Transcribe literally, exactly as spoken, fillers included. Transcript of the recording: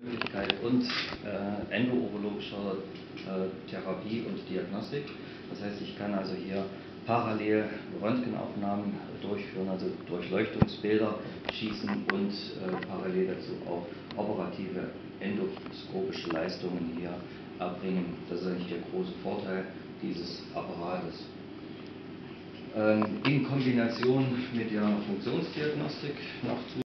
Möglichkeit und äh, endourologischer äh, Therapie und Diagnostik. Das heißt, ich kann also hier parallel Röntgenaufnahmen durchführen, also Durchleuchtungsbilder schießen und äh, parallel dazu auch operative endoskopische Leistungen hier erbringen. Das ist eigentlich der große Vorteil dieses Apparates. Ähm, in Kombination mit der Funktionsdiagnostik noch zu